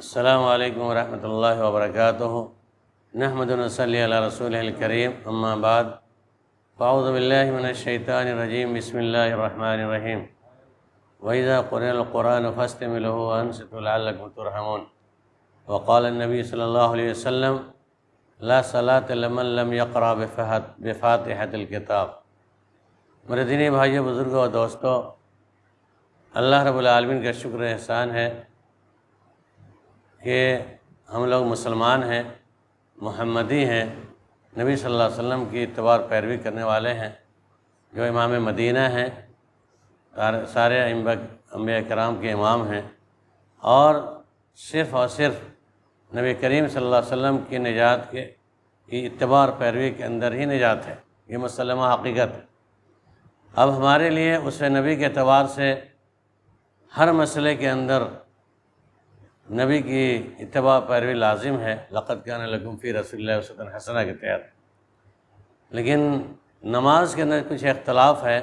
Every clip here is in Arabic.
السلام عليكم ورحمة الله وبركاته نحمد ونصلي على رسوله الكريم أما بعد فأعوذ بالله من الشيطان الرجيم بسم الله الرحمن الرحيم وإذا قرئ القرآن فاستمعوا له وأنصتوا لعلكم ترحمون وقال النبي صلى الله عليه وسلم لا صلاة لمن لم يقرأ بفاتحة الكتاب میرے دینی بھائیو بزرگوں اور دوستو اللہ رب العالمین کا شکر احسان ہے کہ ہم لوگ مسلمان ہیں، محمدی ہیں، نبی صلی اللہ علیہ وسلم کی اتباع پیروی کرنے والے ہیں جو امام مدینہ ہیں، سارے انبیاء کرام کے امام ہیں اور صرف نبی کریم صلی اللہ علیہ وسلم کی نجات کی اتباع پیروی کے اندر ہی نجات ہے، یہ مسلمہ حقیقت ہے۔ اب ہمارے لیے اس نبی کے اعتبار سے ہر مسئلے کے اندر نبی کی اتباع پیروی لازم ہے، لَقَدْ كَانَ لَكُمْ فِي رَسُولِ اللَّهِ أُسْوَةٌ حَسَنَةٌ کے تحت۔ لیکن نماز کے اندر کچھ اختلاف ہے،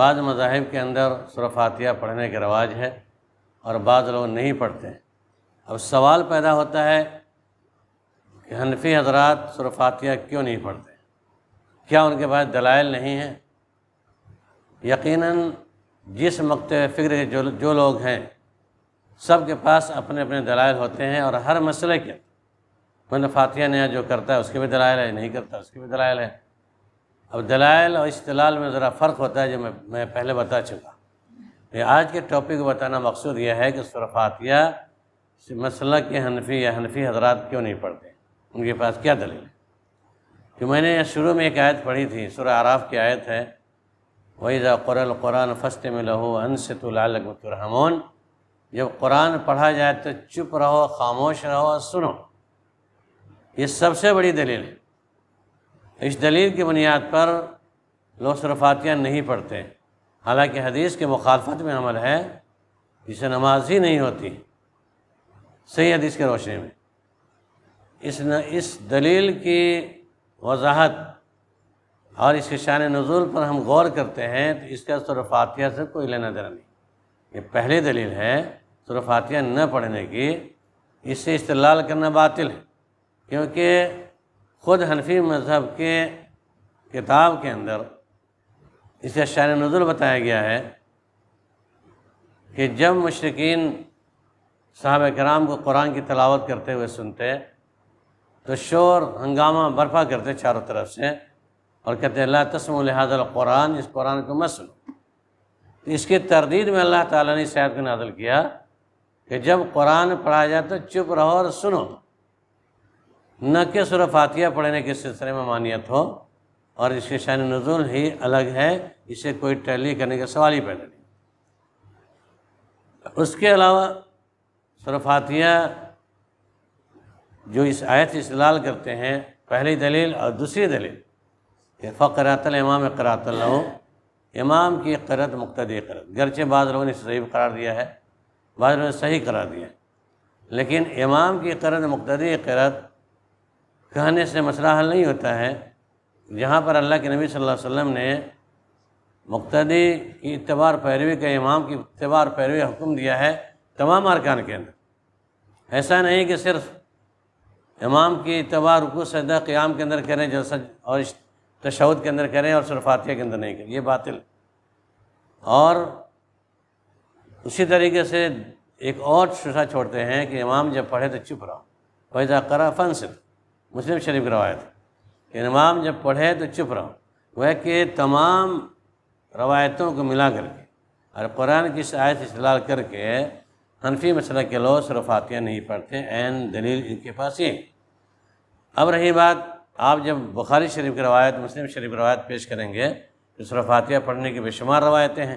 بعض مذاہب کے اندر سورہ فاتحہ پڑھنے کے رواج ہے اور بعض لوگ نہیں پڑھتے ہیں۔ اب سوال پیدا ہوتا ہے کہ حنفی حضرات سورہ فاتحہ کیوں نہیں پڑھتے؟ کیا ان کے پاس دلائل نہیں ہیں؟ یقیناً جس مقطع فکر کے جو لوگ ہیں سب کے پاس اپنے اپنے دلائل ہوتے ہیں اور ہر مسئلے کے ورنہ فاتحہ نیا جو کرتا ہے اس کے بھی دلائل ہے، نہیں کرتا اس کے بھی دلائل ہے۔ اب دلائل اور استدلال میں ذرا فرق ہوتا ہے جو میں پہلے بتا چکا۔ آج کے ٹاپک کو بتانا مقصود یہ ہے کہ سورہ فاتحہ سے مسئلہ کے حنفی یا حنفی حضرات کیوں نہیں پڑھتے، ان کے پاس کیا دلیل ہے؟ کہ میں نے شروع میں ایک آیت پڑھی تھی، سورہ اعراف کی آیت ہے وَإِذَا قُرِئَ الْقُرْآنُ فَاسْتَمِعُوا لَهُ وَأَنصِتُوا لَعَلَّكُمْ تُرْحَمُونَ۔ جب قرآن پڑھا جائے تو چپ رہو، خاموش رہو اور سنو، یہ سب سے بڑی دلیل ہے۔ اس دلیل کی بنیاد پر لوگ سورہ فاتحہ نہیں پڑھتے، حالانکہ حدیث کے مخالفت میں عمل ہے، اسے نماز ہی نہیں ہوتی صحیح حدیث کے روشنی میں۔ اس دلیل کی وضاحت اور اس کے شان نزول پر ہم غور کرتے ہیں تو اس کا سورہ فاتحہ سے کوئی لینا دینا نہیں۔ یہ پہلی دلیل ہے سورہ فاتحہ نہ پڑھنے کی، اس سے استدلال کرنا باطل ہے، کیونکہ خود حنفی مذہب کے کتاب کے اندر اس کا شان نزول بتایا گیا ہے کہ جب مشرکین صحابہ کرام کو قرآن کی تلاوت کرتے ہوئے سنتے تو شور ہنگامہ برپا کرتے چاروں طرف سے اور کہتے ہیں لَا تَسْمَعُوا لِهَٰذَا الْقُرْآنِ، اس قرآن کو مت سنو۔ اس کی تردید میں اللہ تعالیٰ نے اس آیت کو نازل کیا کہ جب قرآن پڑھا جائے تو چپ رہو اور سنو، نہ کہ سورہ فاتحہ پڑھنے کے سلسلے میں مانعت ہو، اور اس کے شان نزول ہی الگ ہے، اسے کوئی تعلیل کرنے کا سوال ہی پیدا نہیں۔ اس کے علاوہ سورہ فاتحہ جو اس آیت استدلال کرتے ہیں، پہلی دلیل اور دوسری دلیل کہ فَقْرَاتَ الْإِمَامِ قِرَاتَ اللَّهُ، امام کی قرات مقتدی قرات، گرچہ بعض لوگوں نے صحیح قرار دیا ہے، بعض لوگوں نے صحیح قرار دیا ہے، لیکن امام کی قرات مقتدی قرات کہنے سے مسئلہ حل نہیں ہوتا ہے۔ جہاں پر اللہ کے نبی صلی اللہ علیہ وسلم نے مقتدی کی اتباع پیروی کا، امام کی اتباع پیروی حکم دیا ہے تمام ارکان کے اندر، ایسا نہیں کہ صرف امام کی اتباع رکوع سجدہ قیام کے اندر کریں جلسہ اور تشہد کے اندر کریں اور سورہ فاتحہ کے اندر نہیں کریں، یہ باطل۔ اور اسی طریقے سے ایک اور شبہ چھوڑتے ہیں کہ امام جب پڑھے تو چپ رہو، وَإِذَا قَرَأَ فَانصِتُوا، مسلم شریف کی روایت ہے کہ امام جب پڑھے تو چپ رہو۔ وہ کہ تمام روایتوں کو ملا کر کے اور قرآن کی اس آیت سے استدلال کر کے حنفی مسئلہ کے لوگ سورہ فاتحہ نہیں پڑھتے، عین دلیل ان کے پاس یہ۔ اب رہی بات، آپ جب بخاری شریف کی روایت، مسلم شریف کی روایت پیش کریں گے تو سورہ فاتحہ پڑھنے کی بے شمار روایتیں ہیں،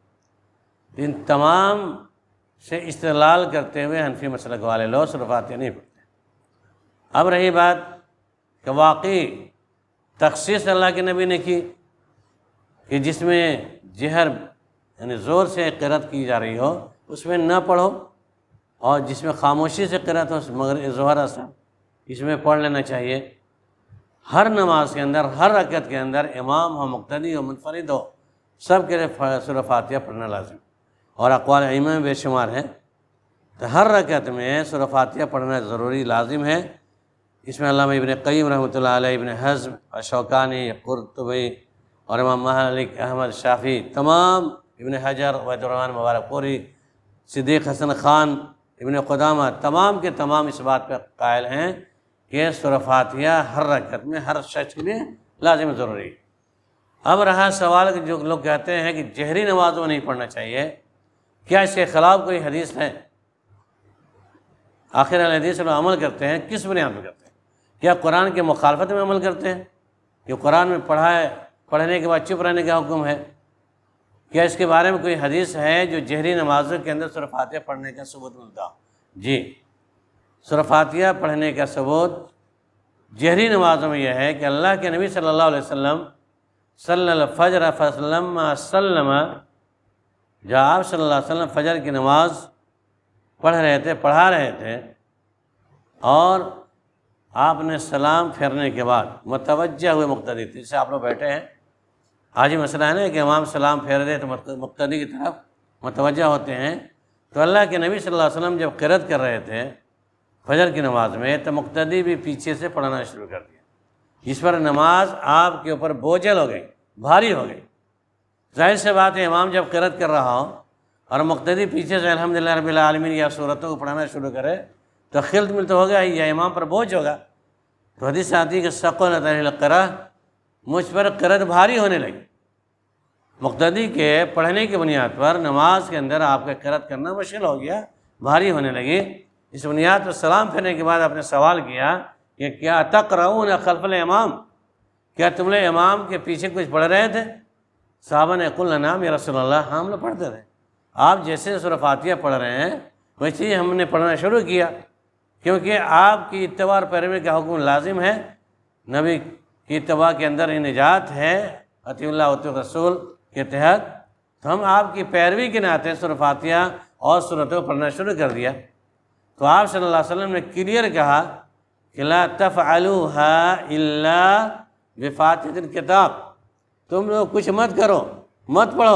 ان تمام से इस्तेलाल करते हुए हनफी मसलक वाले लोग सिर्फ़ात नहीं पढ़ते। अब रही बात कि वाकई तखसीस अल्लाह के नबी ने की कि जिसमें जहर यानी ज़ोर से क़िरात की जा रही हो उसमें ना पढ़ो, और जिसमें खामोशी से क़िरात हो मगर ज़ोहर असर इसमें पढ़ लेना चाहिए। हर नमाज के अंदर, हर रकअत के अंदर इमाम हो, मुक्तदी हो, मुनफरिद हो, सब के लिए सूरह फातिहा पढ़ना लाज़िम। और अक़वाल अइम्मा में बेशुमार हैं, तो हर रकअत में सूरह फातिहा पढ़ना ज़रूरी लाजिम है। इसमें अल्लामा इब्न क़य्यिम रहमतुल्लाह अलैह, इब्न हज़्म, अशौकानी, कुर्तुबी और इमाम मालिक, अहमद शाफ़ी, तमाम, इब्न हजर, वैदुर्रहमान मुबारकपुरी, सिद्दीक़ हसन ख़ान, इब्न क़ुदामा, तमाम के तमाम इस बात पर कायल हैं कि सूरह फातिहा हर रकअत में, हर शख्स के लिए लाजिम ज़रूरी। अब रहा सवाल कि जो लोग कहते हैं कि जहरी नमाज़ में नहीं पढ़ना चाहिए, क्या इसके ख़िलाफ़ कोई हदीस है? आखिर हदीस पर अमल करते हैं, किस बुनियाद पर करते हैं? क्या कुरान के मुखालफत में अमल करते हैं कि कुरान में पढ़ा है, पढ़ने के बाद चुप रहने का हुक्म है? क्या इसके बारे में कोई हदीस है जो जहरी नमाजों के अंदर सूरह फातिहा पढ़ने का सबूत मिलता हो? जी, सूरह फातिहा पढ़ने का सबूत जहरी नमाजों में यह है कि अल्लाह के नबी सल्लल्लाहु अलैहि वसल्लम सल्लल फजर फसलम सल्लम, जब आप सल्लल्लाहु अलैहि वसल्लम फजर की नमाज पढ़ रहे थे, पढ़ा रहे थे, और आपने सलाम फेरने के बाद मुतवज्जा हुए मुक्तदी थे। जैसे आप लोग बैठे हैं, आज ही मसला है ना कि इमाम सलाम फेर दे तो मुक्तदी की तरफ मुतवज्जा होते हैं, तो अल्लाह के नबी सल्लल्लाहु अलैहि वसल्लम जब क़िरात कर रहे थे फजर की नमाज में, तो मुक्तदी भी पीछे से पढ़ना शुरू कर दिया। इस पर नमाज आपके ऊपर बोझल हो गई, भारी हो गई। जाहिर सी बात है, इमाम जब क़िरात कर रहा हो और मुक्तदी पीछे से अल्हम्दुलिल्लाह रब्बिल आलमीन या सूरतों को पढ़ना शुरू करे तो खिलत मिलत होगा या इमाम पर बोझ होगा। तो हदीस आती है कि सक़ुलत अल क़िराह, मुझ पर क़िरात भारी होने लगी। मुक्तदी के पढ़ने की बुनियाद पर नमाज के अंदर आपका क़िरात करना मुश्किल हो गया, भारी होने लगी। इस बुनियाद पर सलाम फेरने के बाद आपने सवाल किया कि क्या तक़रऊन खल्फ़ल इमाम, क्या तुम लोग इमाम के पीछे कुछ पढ़ रहे थे? सहाबा ने कुल नाम, या रसूलल्लाह, हम लोग पढ़ते रहे। आप जैसे सूरह फातिहा पढ़ रहे हैं वैसे ही हमने पढ़ना शुरू किया, क्योंकि आपकी इत्तबा और पैरवी का हुक्म लाजिम है। नबी की इत्तबा के अंदर निजात है, अतीउल्लाह व रसूल के तहत, तो हम आपकी पैरवी के नाते सूरह फातिहा और सूरतों को पढ़ना शुरू कर दिया। तो आप सल्लल्लाहु अलैहि वसल्लम ने क्लियर कहा कि ला तफ़अलूहा इल्ला बिफ़ातिहतिल किताब, तुम लोग कुछ मत करो, मत पढ़ो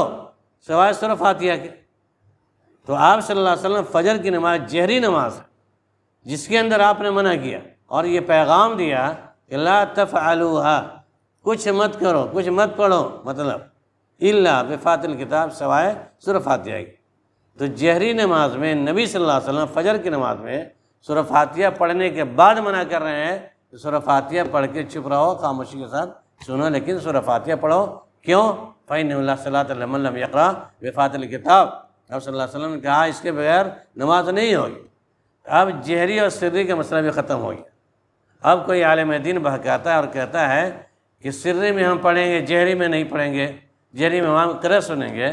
सिवाय सूरह फातिहा के। तो आप सल्लल्लाहु अलैहि वसल्लम फजर की नमाज जहरी नमाज है, जिसके अंदर आपने मना किया और ये पैगाम दिया कि ला तफ़अलूहा, कुछ मत करो, कुछ मत पढ़ो, मतलब इल्ला बिफ़ातिल किताब, सिवाय सूरह फातिहा की। तो जहरी नमाज में नबी सल्लल्लाहु अलैहि वसल्लम फजर की नमाज में सूरह फातिहा पढ़ने के बाद मना कर रहे हैं कि सूरह फातिहा पढ़ के चुप रहो, खामोशी के साथ सुनो, लेकिन सूरह फातिहा पढ़ो। क्यों? फ़ैन सलात लम यक़रा बिफ़ातिल किताब, अब सल्लल्लाहु अलैहि वसल्लम ने कहा इसके बगैर नमाज नहीं होगी। अब जहरी और सिर्री का मसला भी ख़त्म हो गया। अब कोई आलिम दीन बहकाता है और कहता है कि सिर्री में हम पढ़ेंगे, जहरी में नहीं पढ़ेंगे, जहरी में हम क़िरात सुनेंगे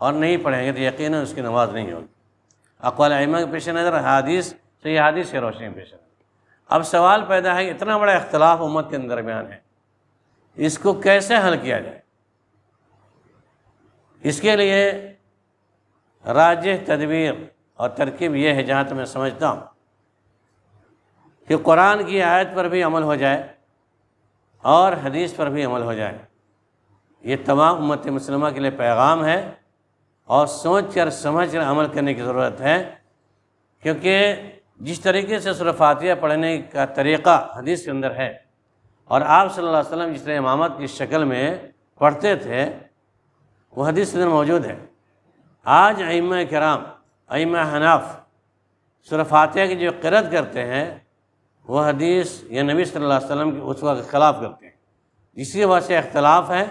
और नहीं पढ़ेंगे, तो यकीनन उसकी नमाज नहीं होगी। अक़वाल अइम्मा के पेश नज़र, हदीस से यह हदीस की रोशनी पेश नज़र। अब सवाल पैदा है, इतना बड़ा इख्तलाफ उम्मत के दरमियान है, इसको कैसे हल किया जाए? इसके लिए राजिह तदबीर और तरकीब यह है, जहाँ तक मैं समझता हूँ, कि कुरान की आयत पर भी अमल हो जाए और हदीस पर भी अमल हो जाए। ये तमाम उम्मत मुसलमा के लिए पैगाम है और सोच कर समझ कर अमल करने की ज़रूरत है, क्योंकि जिस तरीके से सूरह फातिहा पढ़ने का तरीक़ा हदीस के अंदर है और आप सल्लल्लाहु अलैहि वसल्लम जिस तरह इमामत की शक्ल में पढ़ते थे वो हदीस के अंदर मौजूद है। आज अइम्मा किराम, अइम्मा हनाफ, सूरह फातिहा की जो क़िरात करते हैं वह हदीस या नबी सल्लल्लाहु अलैहि वसल्लम के उस्वा के ख़िलाफ़ करते हैं, जिसकी वजह से अख्तलाफ है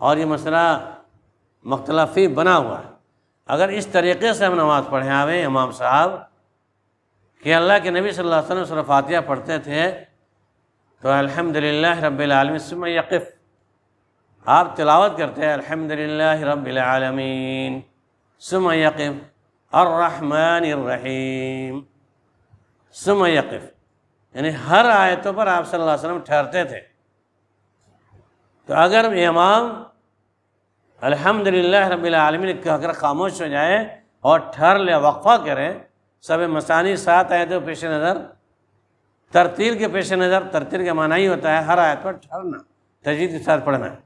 और ये मसला मुख्तलफ़ी बना हुआ है। अगर इस तरीक़े से हम नमाज़ पढ़े आवे इमाम साहब कि अल्लाह के नबी सल्लल्लाहु अलैहि वसल्लम सूरह फातिहा पढ़ते थे तो अल्हम्दुलिल्लाह रब्बिल आलमीन सुम्मा यक़िफ़, आप तिलावत करते हैं अल्हम्दुलिल्लाह रब्बिल आलमीन सुम्मा यक़िफ़, الرحمن الرحیم ثم یقف، یعنی ہر آیتوں پر آپ صلی اللہ علیہ وسلم ٹھہرتے تھے. تو اگر امام الحمدللہ رب العالمین کہہ کر خاموش ہو جائے اور ٹھہر لے وقفہ کریں، سب مسانی سات آیتوں پیش نظر، ترتیل کے پیش نظر، ترتیل کے معنی ہی ہوتا ہے ہر آیت پر ٹھہرنا، تجوید کے ساتھ پڑھنا ہے.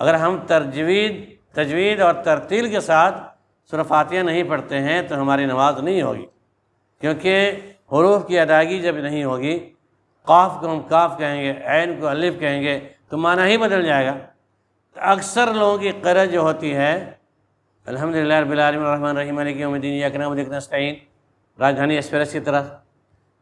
اگر ہم تجوید اور ترتیل کے ساتھ سورہ فاتحہ نہیں پڑھتے ہیں تو ہماری نماز نہیں ہوگی، کیونکہ حروف کی ادائیگی جب نہیں ہوگی، قاف کو ہم قاف کہیں گے، عین کو الف کہیں گے، تو معنی ہی بدل جائے گا. اکثر لوگوں کی قرأ جو ہوتی ہے الحمدللہ رب العالمین الرحمن الرحیم مالک یوم الدین ایاک نعبد و ایاک نستعین، راجدھانی ایکسپریس کی طرح،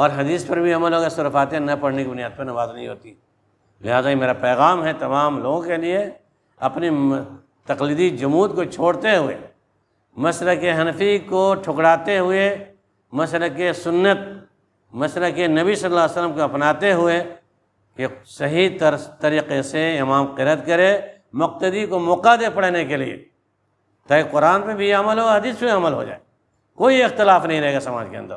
اور حدیث پر بھی عمل ہوگا. سورہ فاتحہ نہ پڑھنے کی بنیاد پر نماز نہیں ہوتی. لہذا یہ میرا پیغام ہے تمام لوگوں کے لیے، اپنی تقلیدی جمود کو چھوڑتے ہوئے، مسلک حنفی کو ٹھکراتے ہوئے، مسلک سنت، مسلک نبی صلی اللہ علیہ وسلم کو اپناتے ہوئے کہ صحیح طریقے سے امام قرأت کرے، مقتدی کو موقع دے پڑھنے کے لیے، تاکہ قرآن پہ بھی عمل ہو، حدیث پہ عمل ہو جائے، کوئی اختلاف نہیں رہے گا سماج کے اندر،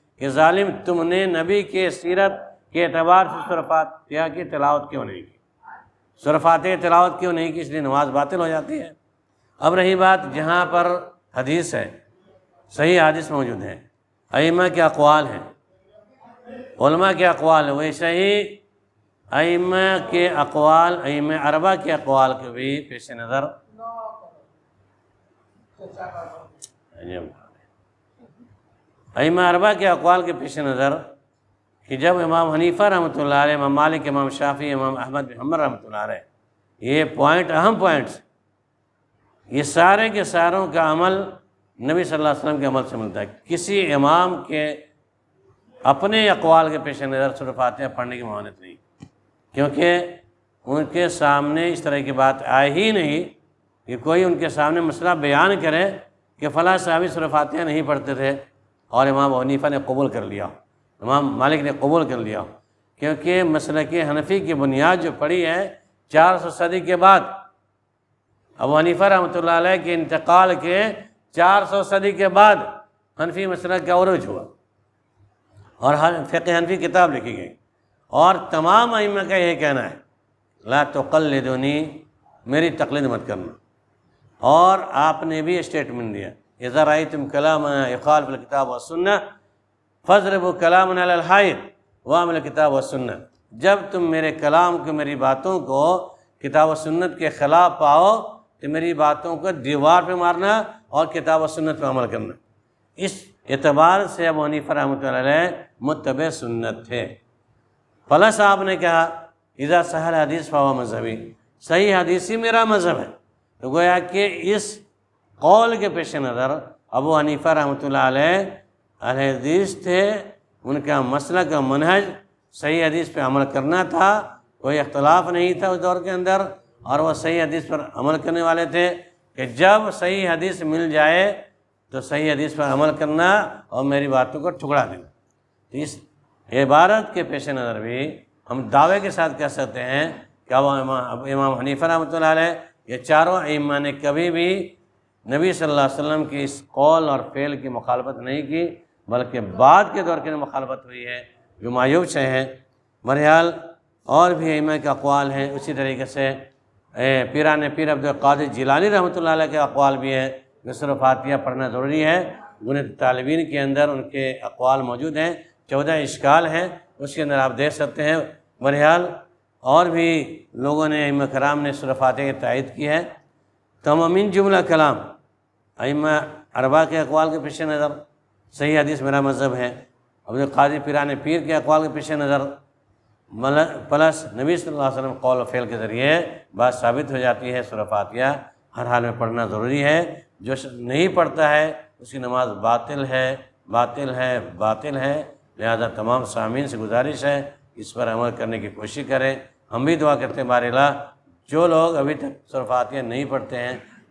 کہ ظالم تم نے نبی کے سیرت کے اعتبار سے سورہ فاتحہ کی تلاوت کیوں نہیں کی، سورہ فاتحہ کی تلاوت کیوں نہیں کی، اس لیے نماز باطل ہو جاتی ہے. اب رہی بات جہاں پر حدیث ہے، صحیح حدیث موجود ہے، ائمہ کے اقوال ہیں، علماء کے اقوال ہیں، ویسے ہی ائمہ کے اقوال، ائمہ اربعہ کے اقوال کے بھی پیش نظر کہ جب امام حنیفہ رحمۃ اللہ علیہ، امام مالک، امام شافعی، امام احمد بن حنبل رحمۃ اللہ علیہ، یہ پوائنٹ اہم پوائنٹس، یہ سارے کے ساروں کا عمل نبی صلی اللہ علیہ وسلم کے عمل سے ملتا ہے. کسی امام کے اپنے اقوال کے پیش نظر سورہ فاتحہ پڑھنے کی ممانعت نہیں، کیونکہ ان کے سامنے اس طرح کی بات آئی ہی نہیں کہ کوئی ان کے سامنے مسئلہ بیان کرے کہ فلاں صحابی سورہ فاتحہ نہیں پڑھتے تھے اور امام حنیفہ نے قبول کر لیا، امام مالک نے قبول کر لیا. کیونکہ مسلک حنفی کی بنیاد جو پڑی ہے 400 صدی کے بعد، ابو حنیفہ رحمۃ اللہ علیہ کے انتقال کے 400 صدی کے بعد حنفی مسلک کا عروج ہوا اور فقہ حنفی کتاب لکھی گئی. اور تمام ائمہ کا یہ کہنا ہے لا تقلدنی، میری تقلید مت کرنا. اور آپ نے بھی اسٹیٹمنٹ دیا اذا رأیتم کلامنا یخالف الکتاب والسنہ فاضربوا کلامنا علی الحائط واعملوا الکتاب والسنہ، جب تم میرے کلام کو، میری باتوں کو کتاب و سنت کے خلاف پاؤ تو میری باتوں کو دیوار پہ مارنا اور کتاب و سنت پہ عمل کرنا. اس اعتبار سے ابو حنیفہ رحمۃ اللہ علیہ متبع سنت تھے. پلس آپ نے کہا اذا صحیح حدیث فہو مذہبی، صحیح حدیث ہی میرا مذہب ہے. تو گویا کہ اس قول کے پیش نظر ابو حنیفہ رحمۃ اللہ علیہ اہل حدیث تھے، ان کا مسلک کا منہج صحیح حدیث پہ عمل کرنا تھا، کوئی اختلاف نہیں تھا اس دور کے اندر، اور وہ صحیح حدیث پر عمل کرنے والے تھے کہ جب صحیح حدیث مل جائے تو صحیح حدیث پر عمل کرنا اور میری باتوں کو ٹھکرا دینا. تو اس عبارت کے پیش نظر بھی ہم دعوے کے ساتھ کہہ سکتے ہیں کہ امام حنیفہ رحمۃ اللہ علیہ، یہ چاروں ائمہ نے کبھی بھی نبی صلی اللہ علیہ وسلم کی اس قول اور فعل کی مخالفت نہیں کی، بلکہ بعد کے دور کے مخالفت ہوئی ہے جو معیوب سے ہیں. بہرحال اور بھی ائمہ کے اقوال ہیں، اسی طریقے سے پیران پیر عبدالقادر جیلانی رحمۃ اللہ علیہ کے اقوال بھی ہیں کہ سورہ فاتحہ پڑھنا ضروری ہے، गुने तालिबीन के अंदर उनके अक़वाल मौजूद हैं। 14 इश्काल हैं, उसके अंदर आप देख सकते हैं। बहरहाल और भी लोगों ने अइम्मा कराम ने सूरह फातिहा की तायद की है। तमामिन जुमला कलाम अइम्मा अरबा के अक़वाल के पेश नज़र सही हदीस मेरा मज़हब है। अब्दुल क़ादिर पीराने पीर के अक़वाल के पेश नज़र प्लस नबी सल्लल्लाहु अलैहि वसल्लम कौल फ़ेल के ज़रिए बात साबित हो जाती है। सूरह फातिहा हर हाल में पढ़ना ज़रूरी है। जो नहीं पढ़ता है उसकी नमाज बातिल है, बातिल है, बातिल है। लिहाजा तमाम सामीन से गुजारिश है इस पर अमल करने की कोशिश करें। हम भी दुआ करते हैं बारिला जो लोग अभी तक सूरह फातिहा नहीं पढ़ते हैं